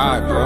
vibe, bro.